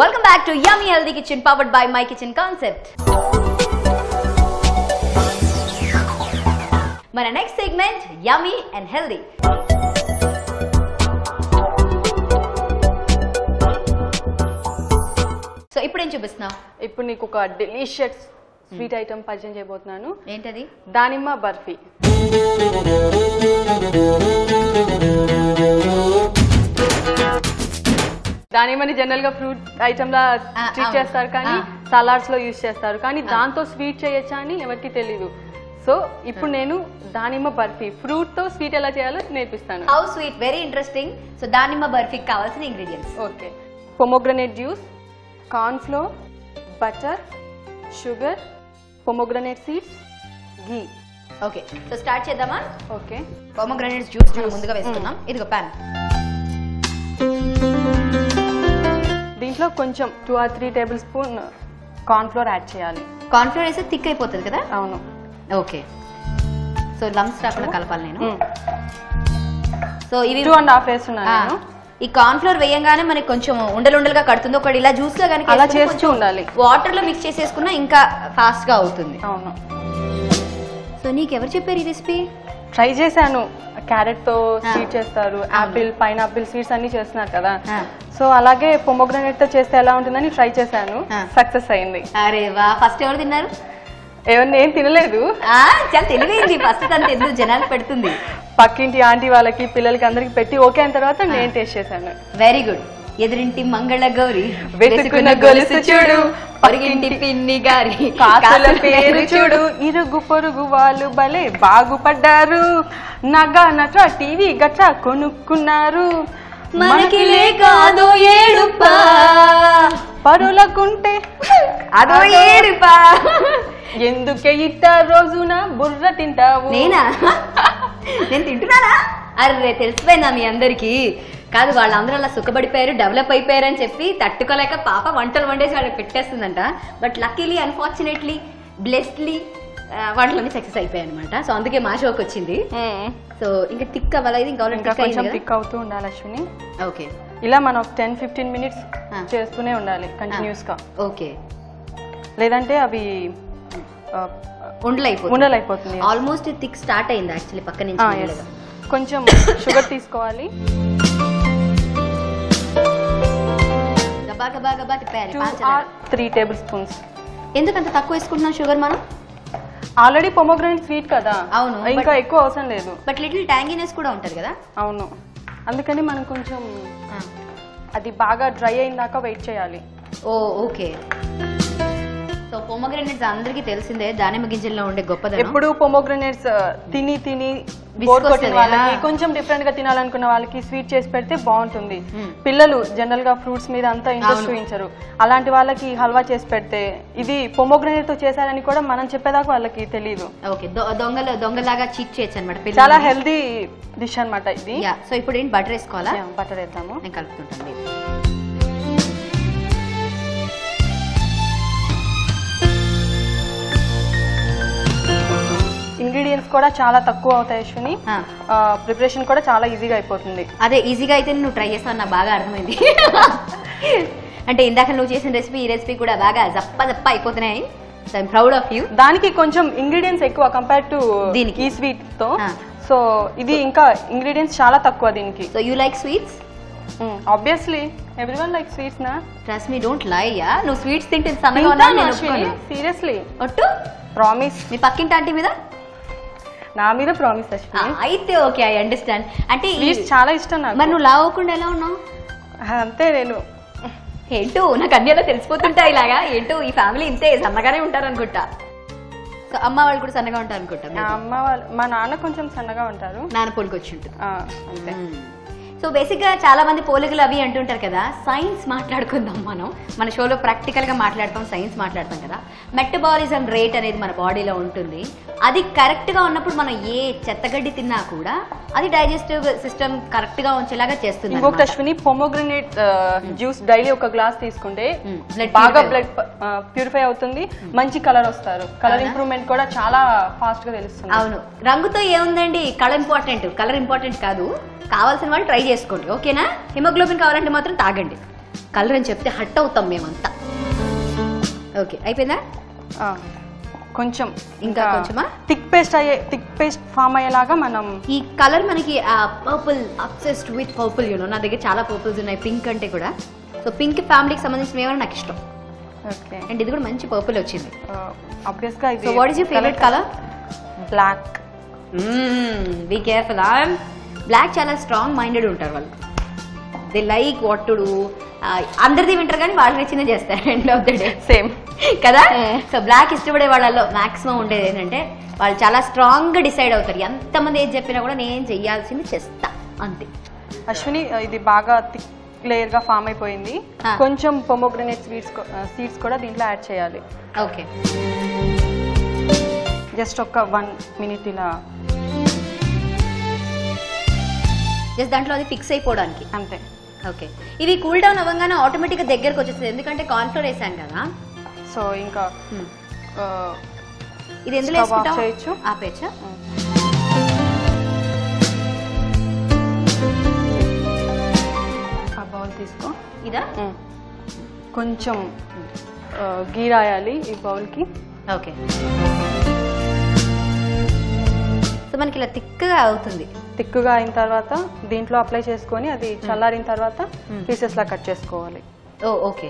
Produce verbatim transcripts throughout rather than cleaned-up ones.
Welcome back to Yummy Healthy Kitchen powered by My Kitchen Concept. My next segment, Yummy and Healthy. So, what do you do now? Now I cook a delicious sweet hmm. item. What is it? Danimma Burfi. Danimma general ga fruit item la treat chestaru kaani salads lo use chestaru kaani danto sweet cheyachani evakki teliyadu. So ippudu nenu Danimma Burfi fruit tho sweet ela cheyalo nerpistanu. How sweet, very interesting. So Danimma Burfi kavalsina ingredients. Okay. Pomegranate juice, corn flour, butter, sugar, pomegranate seeds, ghee. Okay. So start chedama. Okay. Pomegranate juice juice munduga vestunnam. Idigo pan. కొంచెం two or three table spoon corn flour add చేయాలి. Corn flour వేస్తే thick అయిపోతుంది కదా? అవును. Okay. So lumps రాకుండా కలపాలి నేను. So ఇవి two and a half వేస్తున్నాను నేను. ఈ కార్న్ ఫ్లోర్ వేయంగానే మనకి కొంచెం ఉండలు ఉండలుగా కడుతుంది. ఒకటి ఇలా జ్యూస్ లో గనుక అలా చేస్తూ ఉండాలి. వాటర్ లో మిక్స్ చేసేసుకున్నా ఇంకా ఫాస్ట్ గా అవుతుంది. అవును. సో నీకు ఎవరు చెప్పారు ఈ రెసిపీ? ట్రై చేశాను. క్యారెట్ తో సీడ్ చేస్తారు, ఆపిల్ పైనాపిల్ సీడ్స్ అన్ని చేస్తున్నారు కదా, సో అలాగే పొమోగ్రానేట్ తో చేస్తే ఎలా ఉంటుందని ట్రై చేశాను, సక్సెస్ అయింది. అరే వా, ఫస్ట్ ఎవరు తిన్నారు? ఎవరు? నేను తినలేదు. చాలా తెలివైంది, ఫస్ట్ తను ఎందుకు జనాలు పెడుతుంది, పక్కింటి ఆంటీ వాళ్ళకి పిల్లలకి అందరికి పెట్టి ఓకే అయిన తర్వాత నేను టేస్ట్ చేశాను. Very good. ఎదురింటి మంగళ గౌరి వెతుకున్న గొలుసు చూడు, పొరుగింటి పిన్ని గారి కాసుల పేరు చూడు, ఇరుగు పొరుగు వాళ్ళు భలే బాగుపడ్డారు, నగా నట్రా టీవీ గట్రా కొనుక్కున్నారు, మనకి లేదో ఏడుపా, పరులకుంటే అదో ఏడుపా, ఎందుకే ఇట్ట రోజున బుర్ర తింటావు. నేనా? నేను తింటున్నానా? అరే తెలిసిపోయిందా మీ అందరికి? కాదు, వాళ్ళందరూ అలా సుఖపడిపోయారు, డెవలప్ అయిపోయారు అని చెప్పి తట్టుకోలేక పాప వంటలు వండేసి వాళ్ళకి పెట్టేస్తుందంట. బట్ లక్కీలీ, అన్ఫార్చునేట్లీ, బ్లెస్డ్లీ వంటలన్నీ సక్సెస్ అయిపోయాయి అనమాట. సో అందుకే మా షోకి వచ్చింది. సో ఇంకా థిక్ అవ్వాలి, ఇంకా థిక్ అవుతూ ఉండాలి అశ్విని. ఓకే, ఇలా మనం టెన్ ఫిఫ్టీన్ మినిట్స్ చేస్తూనే ఉండాలి కంటిన్యూస్ గా. ఓకే, లేదంటే అవి ఉండలైపోతుంది ఉండలైపోతుంది ఆల్మోస్ట్ థిక్ స్టార్ట్ అయింది యాక్చువల్లీ. పక్క నుంచి కొంచెం షుగర్ తీసుకోవాలి. Three table spoons. ఎందుకంత తక్కువ వేసుకుంటున్నాం షుగర్? మనం ఆల్రెడీ పొమోగ్రానేట్ స్వీట్ కదా, అవును, ఇంకా ఎక్కువ అవసరం లేదు. బట్ లిటిల్ ట్యాంగినెస్ కూడా ఉంటుంది కదా. అవును, అందుకని మనం కొంచెం అది బాగా డ్రై అయిందాక వెయిట్ చేయాలి. ఓ ఓకే. సో పొమోగ్రానేట్స్ అందరికీ తెలిసిందే, దానిమ్మ గింజల్లో ఉండే గొప్పదనం. ఎప్పుడు పొమోగ్రానేట్స్ తిని తిని బోర్ కొట్టిన వాళ్ళకి, కొంచెం డిఫరెంట్ గా తినాలనుకున్న వాళ్ళకి స్వీట్ చేసి పెడితే బాగుంటుంది. పిల్లలు జనరల్ గా ఫ్రూట్స్ మీద అంతా ఇంట్రెస్ట్ చూపించరు, అలాంటి వాళ్ళకి హల్వా చేసి పెడితే, ఇది పొమోగ్రానేట్ తో చేశారని కూడా మనం చెప్పేదాకా వాళ్ళకి తెలియదు. దొంగలు దొంగలాగా చీట్ చేయొచ్చు అనమాట. చాలా హెల్దీ డిష్ అనమాట ఇది. సో ఇప్పుడు ఏంటి, బటర్ వేసుకోవాలా? బటర్ వేద్దాము, నేను కలుపుతుంటాను. ఇంగ్రీడియంట్స్ కూడా చాలా తక్కువ అవుతాయి అశ్విని, ప్రిపరేషన్ కూడా చాలా ఈజీగా అయిపోతుంది. అదే ఈజీగా అయితే నువ్వు ట్రై చేస్తావు, నాకు బాగా అర్థమైంది. అంటే ఇందాక నువ్వు చేసిన రెసిపీ, ఈ రెసిపీ కూడా బాగా జప్ప జప్ప అయిపోతున్నాయి. So I'm proud of you. దానికి కొంచెం ఇంగ్రీడియంట్స్ ఎక్కువ కంపేర్ టు దీనికి, ఈ స్వీట్ తో. సో ఇది ఇంకా ఇంగ్రీడియంట్స్ చాలా తక్కువ దీనికి. So you like sweets? Obviously, everyone like sweets నా. Trust me, don't lie. Yeah, నువ్వు స్వీట్స్ తింటే సమయం ఉన్నా నేను ఒప్పుకోను. సీరియస్లీ, ఒట్టు ప్రామిస్. మీ పక్కింటి ఆంటీ మీద, నా మీద ప్రామిస్ అశ్విని. అయితే ఓకే, ఐ అండర్స్టాండ్. అంటే చాలా ఇష్టం నాకు. మరి నువ్వు లావకుండా ఎలా ఉన్నావు? అంతే, నేను ఏంటో నాకు అన్ని అలా తెలిసిపోతుంటా. ఇలాగా ఏంటో ఈ ఫ్యామిలీ ఇంతే సన్నగానే ఉంటారు అనుకుంటా. అమ్మ వాళ్ళు కూడా సన్నగా ఉంటారు అనుకుంటా. అమ్మ వాళ్ళు, మా నాన్న కొంచెం సన్నగా ఉంటారు, నాన్న పోలికి వచ్చి ఉంటుంది అంతే. సో బేసిక్ గా చాలా మంది పోలికలు అవి అంటుంటారు కదా. సైన్స్ మాట్లాడుకుందాం మనం, మన షోలో ప్రాక్టికల్ గా మాట్లాడతాం, సైన్స్ మాట్లాడతాం కదా. మెటబాలిజం రేట్ అనేది మన బాడీలో ఉంటుంది, అది కరెక్ట్ గా ఉన్నప్పుడు మనం ఏ చెత్తగడ్డి తిన్నా కూడా అది డైజెస్టివ్ సిస్టమ్ కరెక్ట్ గా ఉంచేలాగా చేస్తుంది. ఇంకొకటి అశ్విని, పొమోగ్రానేట్ జ్యూస్ డైలీ ఒక గ్లాస్ తీసుకుంటే బాగా బ్లడ్ ప్యూరిఫై అవుతుంది, మంచి కలర్ వస్తారు, కలర్ ఇంప్రూవ్మెంట్ కూడా చాలా ఫాస్ట్ గా తెలుస్తుంది. అవును, రంగుతో ఏముందండి, కలర్ ఇంపార్టెంట్, కలర్ ఇంపార్టెంట్ కాదు. కావాల్సిన వాళ్ళు ట్రై చేసుకోండి, ఓకేనా? హిమోగ్లోబిన్ కావాలంటే మాత్రం తాగండి. కలర్ అని చెప్తే హట్ అవుతాం మేమంతా. ఓకే అయిపోయిందా? కొంచెం ఇంకా కొంచెమా థిక్ పేస్ట్ అయ్యే థిక్ పేస్ట్ ఫామ్ అయ్యేలాగా మనం ఈ కలర్ మనకి purple obsessed with purple you know నా దగ్గర చాలా పర్పుల్స్ ఉన్నాయి పింక్ అంటే కూడా. సో పింక్ ఫ్యామిలీకి సంబంధించిన ఏమైనా నాకు ఇష్టం. ఓకే అండ్ ఇది కూడా మంచి పర్పుల్ వచ్చింది. ఆబ్వియస్ గా ఇది. So what is your favourite colour? Black. Mm, be careful. I'm black chala strong minded untaru vallu. They like what to do. Andardi vintaru gaani vaallu nechina chestaru end of the day. Same. Kada? So black istabade vaallo maximum undedi entante vaallu chala strong ga decide avtaru. Entha mandi em cheppina kuda nenu cheyalsindi chesta ante. Ashwini idi baga thick layer ga form ayipoyindi. Koncham pomegranate seeds seeds kuda deentlo add cheyali. Okay. Just oka one minute ila just దాంట్లో అది fix అయిపోవడానికి అంతే. Okay ఇవి cool down అవ్వగానే ఆటోమేటిక్గా దగ్గరకు వచ్చేస్తుంది ఎందుకంటే కార్న్ఫ్లోర్ వేసాం కదా. సో ఇంకా ఇది ఎందులో వేసుకోవచ్చు ఆపేయచ్చు. ఆ బౌల్ తీసుకో. ఇదా కొంచెం గీ రాయాలి ఈ బౌల్కి. ఓకే సో మనకి ఇలా థిక్గా అవుతుంది. తిక్కుగా అయిన తర్వాత దీంట్లో అప్లై చేసుకొని అది చల్లారిన తర్వాత పీసెస్ లా కట్ చేసుకోవాలి. ఓ ఓకే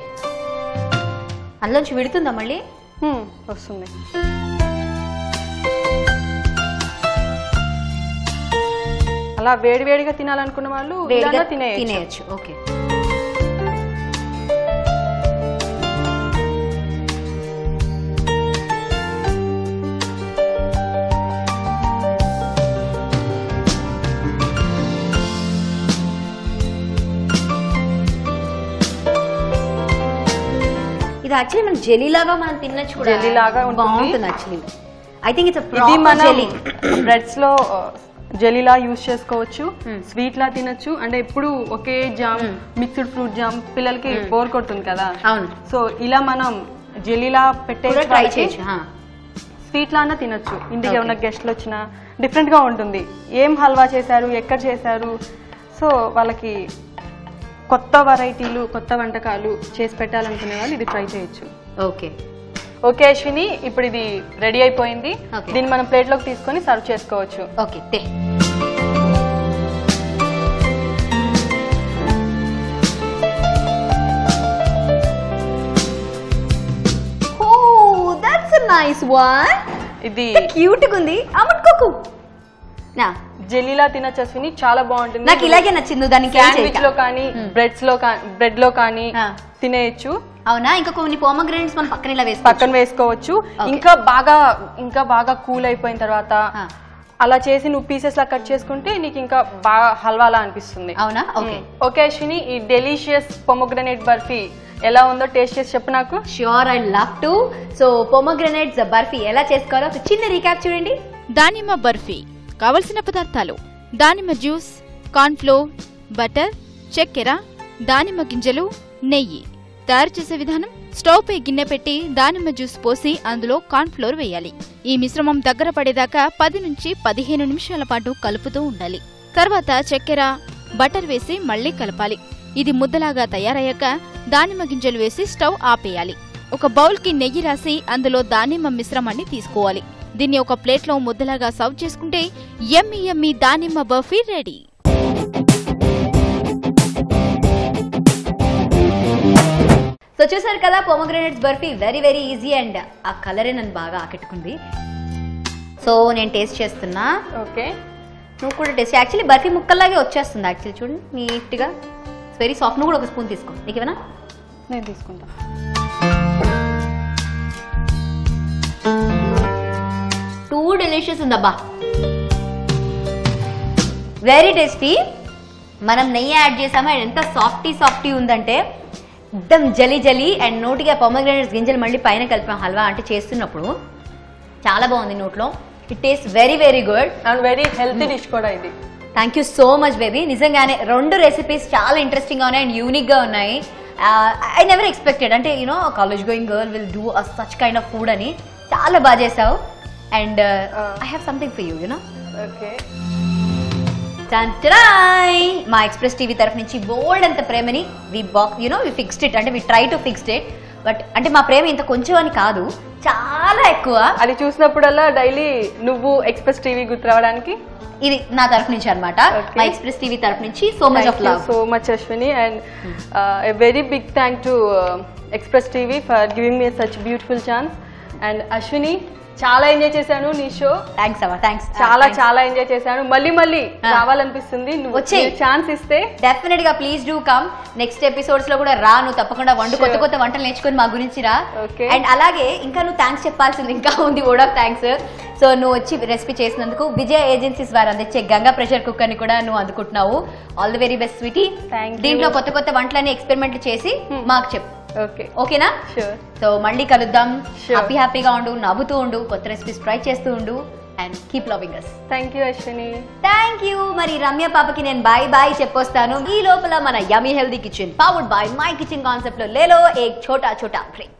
అందులోంచి విడుతుందా మళ్ళీ వస్తుంది. అలా వేడివేడిగా తినాలనుకున్న వాళ్ళు వేడిగా తినేయచ్చు. ఓకే ఇది యాక్చువల్లీ మనం జెలీ లాగా మనం తినొచ్చు కూడా. జెలీ లాగా బాగుంటుంది actually. I think it's a proper jelly. Breads లో జెలీ లా యూస్ చేసుకోవచ్చు, స్వీట్ లా తినొచ్చు. అంటే ఎప్పుడు ఒకే జామ్ మిక్స్డ్ ఫ్రూట్ జామ్ పిల్లలకి బోర్ కొడుతుంది కదా. సో ఇలా మనం జెలీ లా పెట్టేసి ట్రై చేయొచ్చు. స్వీట్ లానా తినొచ్చు. ఇంటికి ఏమైనా గెస్ట్లు వచ్చినా డిఫరెంట్ గా ఉంటుంది. ఏం హల్వా చేశారు, ఎక్కడ చేశారు, సో వాళ్ళకి కొత్త వెరైటీలు కొత్త వంటకాలు చేసి పెట్టాలనుకునే వాళ్ళు ఇది ట్రై చేయొచ్చు. ఓకే ఓకే అశ్విని ఇప్పుడు ఇది రెడీ అయిపోయింది. దీన్ని మనం ప్లేట్లోకి తీసుకొని సర్వ్ చేసుకోవచ్చు. ఓకే తే ఓ దట్స్ ఎ నైస్ వన్. ఇది క్యూట్ గా ఉంది. అమట్కోకు నా జెలీలా తినొచ్చు అశ్విని, చాలా బాగుంటుంది. నాకు ఇలాగే నచ్చింది. దానికి శాండ్విచ్ లో కానీ బ్రెడ్స్ లో బ్రెడ్ లో కానీ తినేయచ్చు. అవునా ఇంకా కొన్ని పోమోగ్రానేట్స్ మనం పక్కన ఇలా వేసి పక్కన వేసుకోవచ్చు. ఇంకా బాగా ఇంకా బాగా కూల్ అయిపోయిన తర్వాత అలా చేసి నువ్వు పీసెస్ లా కట్ చేసుకుంటే నీకు ఇంకా బాగా హల్వాలా అనిపిస్తుంది. అవునా ఓకే అశ్విని ఈ డెలిషియస్ పోమోగ్రానేట్ బర్ఫీ ఎలా ఉందో టేస్ట్ చేసి చెప్పు నాకు. Sure I love to. So pomegranates barfi ఎలా చేసుకోవాలో ఒక చిన్న రీక్యాప్ చూడండి. దానిమ్మ బర్ఫీ కావలసిన పదార్థాలు దానిమ్మ జ్యూస్, కార్న్ఫ్లోర్, బటర్, చక్కెర, దానిమ్మ గింజలు, నెయ్యి. తయారు చేసే విధానం స్టవ్ పై గిన్నె పెట్టి దానిమ్మ జ్యూస్ పోసి అందులో కార్న్ఫ్లోర్ వేయాలి. ఈ మిశ్రమం దగ్గర పడేదాకా పది నుంచి పదిహేను నిమిషాల పాటు కలుపుతూ ఉండాలి. తర్వాత చక్కెర, బటర్ వేసి మళ్లీ కలపాలి. ఇది ముద్దలాగా తయారయ్యాక దానిమ్మ గింజలు వేసి స్టవ్ ఆపేయాలి. ఒక బౌల్ కి నెయ్యి రాసి అందులో దానిమ్మ మిశ్రమాన్ని తీసుకోవాలి. దీన్ని ఒక ప్లేట్లో ముద్దలాగా సర్వ్ చేసుకుంటే యమ్మీ యమ్మీ దానిమ్మ బర్ఫీ రెడీ. సో చూసారు కదా pomegranates barfi very very easy and ఆ కలరే నన్ను బాగా ఆకట్టుకుంది. సో నేను టేస్ట్ చేస్తున్నా. ఓకే నువ్వు కూడా టేస్ట్. యాక్చువల్లీ బర్ఫీ ముక్కల్లాగే వచ్చేస్తుంది. యాక్చువల్లీ చూడండి నీట్గా వెరీ సాఫ్ట్. నువ్వు కూడా ఒక స్పూన్ తీసుకో. నీకు ఏమైనా నేను తీసుకుంటా. టూ డెలిషియస్ ఉందబ్బా, వెరీ టేస్టీ. మనం నెయ్యి యాడ్ చేసామా ఎంత సాఫ్టీ సాఫ్టీ ఉందంటే ఎక్దమ్ జలీ జలీ అండ్ నోటిగా పొమోగ్రానేట్స్ గింజలు మళ్ళీ పైన కలిపాం హల్వా అంటే చేస్తున్నప్పుడు చాలా బాగుంది నోట్లో. It taste very very good and very healthy dish కూడా ఇది. Thank you so much baby. నిజంగానే రెండు రెసిపీస్ చాలా ఇంట్రెస్టింగ్గా ఉన్నాయి అండ్ యూనిక్గా ఉన్నాయి. ఐ నెవర్ ఎక్స్పెక్టెడ్ అంటే you know college going girl will do a such kind of food అని. చాలా బాగా చేసావు. And uh, uh, I have something for you, you know. Okay. My Express T V taraf nunchi bold anta premani we box, you know, we fixed it and we try to fix it. But ante ma prema inta koncham ani kaadu, chaala ekkuva. Adi chusinappudu daily nuvvu Express T V gutravadaniki ఇది నా తరఫు నుంచి అన్నమాట. My express TV తరఫు నుంచి so much of love. So much Ashwini and a very big thank to Express TV for giving me such beautiful chance. And Ashwini చాలా enjoy చేశాను నీ షో. థ్యాంక్స్ అవ్వ, థ్యాంక్స్. చాలా చాలా ఎంజాయ్ చేశాను. మళ్ళీ మళ్ళీ రావాలనిపిస్తుంది. నువ్వు వచ్చే ఛాన్స్ ఇస్తే డెఫినెట్ గా please do come. Next episodes లో కూడా రా, నువ్వు తప్పకుండా వండు, కొత్త కొత్త వంటలు నేర్చుకొని మా గురించి రా. అండ్ అలాగే ఇంకా నువ్వు థ్యాంక్స్ చెప్పాల్సింది ఇంకా ఉంది, వర్డ్ ఆఫ్ థ్యాంక్స్. సో నువ్వు వచ్చి రెసిపీ చేసినందుకు విజయ ఏజెన్సీస్ వారు అందించే గంగా ప్రెషర్ కుక్కర్ ని కూడా నువ్వు అందుకుంటున్నావు. All the very best sweetie. దీంట్లో కొత్త కొత్త వంటలన్నీ ఎక్స్పెరిమెంట్ చేసి మాకు చెప్పు. ఓకేనా? సో మళ్ళీ కలుద్దాం. హ్యాపీ హ్యాపీగా ఉండు, నవ్వుతూ ఉండు, కొత్త రెసిపీస్ ట్రై చేస్తూ ఉండు. And keep loving us. Thank you, Ashwini. Thank you. Mari Ramya papaki nen bye bye cheppostanu. Ee lopala mana Yummy Healthy Kitchen powered by My Kitchen Concept lo lelo ek chota chota break.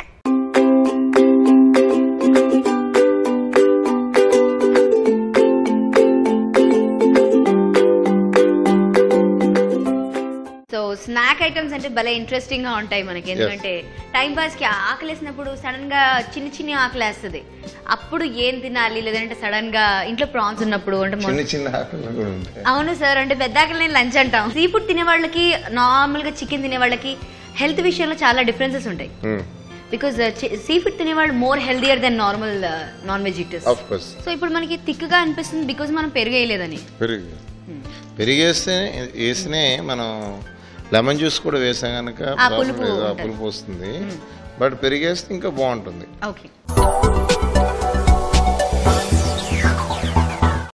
Snack items అంటే భలే interesting గా ఉంటాయి మనకి. ఎందుకంటే time pass కి ఆకలేసినప్పుడు sudden గా చిన్న చిన్న ఆకలి వేస్తుంది. అప్పుడు ఏం తినాలి? లేదంటే సడన్ గా ఇంట్లో ప్రాన్స్ ఉన్నప్పుడు అవును సార్ అంటే పెద్ద ఆకలి నేను లంచ్ అంటాం. సీ ఫుడ్ తినే వాళ్ళకి, నార్మల్ గా చికెన్ తినే వాళ్ళకి హెల్త్ విషయంలో చాలా డిఫరెన్సెస్ ఉంటాయి. బికాస్ సీ ఫుడ్ తినేవాళ్ళు more healthier than normal non veg eaters. So ఇప్పుడు మనకి థిక్ గా అనిపిస్తుంది బికాస్ మనం పెరిగేయలేదని. పెరిగేస్తే వేసినే మనం లెమన్ జ్యూస్ కూడా వేసాం కనుక పులుపు వస్తుంది. బట్ పెరిగేస్తే ఇంకా బాగుంటుంది.